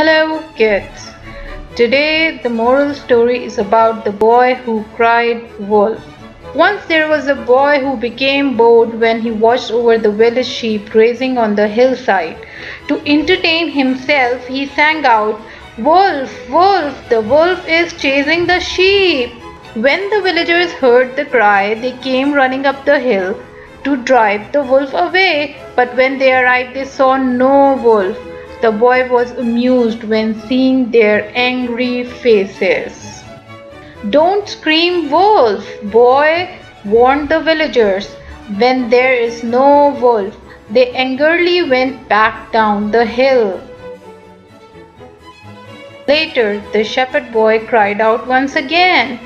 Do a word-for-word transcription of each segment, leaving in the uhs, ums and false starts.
Hello kids, today the moral story is about the boy who cried wolf. Once there was a boy who became bored when he watched over the village sheep grazing on the hillside. To entertain himself, he sang out, "Wolf, wolf, the wolf is chasing the sheep." When the villagers heard the cry, they came running up the hill to drive the wolf away. But when they arrived, they saw no wolf. The boy was amused when seeing their angry faces. "Don't scream wolf, boy," warned the villagers. When there is no wolf, they angrily went back down the hill. Later, the shepherd boy cried out once again,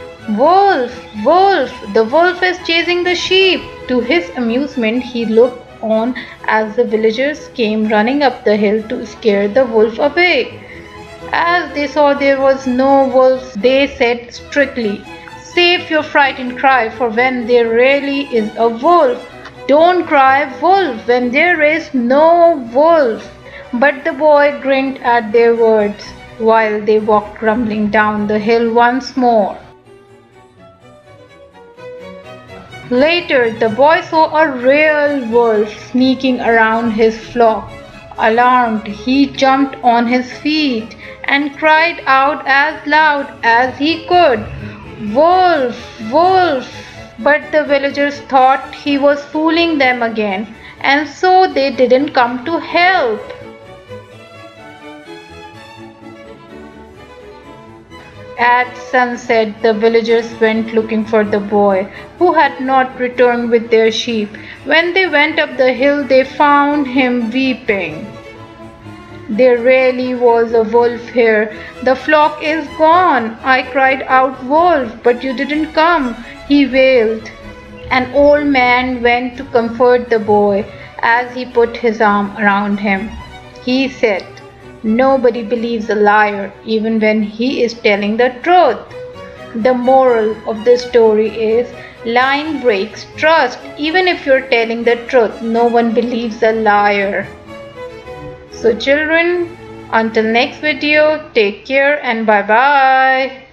"Wolf, wolf, the wolf is chasing the sheep." To his amusement, he looked on as the villagers came running up the hill to scare the wolf away. As they saw there was no wolf, they said strictly, "Save your frightened cry for when there really is a wolf. Don't cry wolf when there is no wolf." But the boy grinned at their words while they walked grumbling down the hill once more. Later, the boy saw a real wolf sneaking around his flock. Alarmed, he jumped on his feet and cried out as loud as he could, "Wolf, wolf!" But the villagers thought he was fooling them again, and so they didn't come to help. At sunset, the villagers went looking for the boy, who had not returned with their sheep. When they went up the hill, they found him weeping. "There really was a wolf here. The flock is gone. I cried out, 'Wolf,' but you didn't come," he wailed. An old man went to comfort the boy. As he put his arm around him, he said, "Nobody believes a liar, even when he is telling the truth." The moral of the story is, lying breaks trust. Even if you're telling the truth, no one believes a liar. So children, until next video, take care and bye-bye.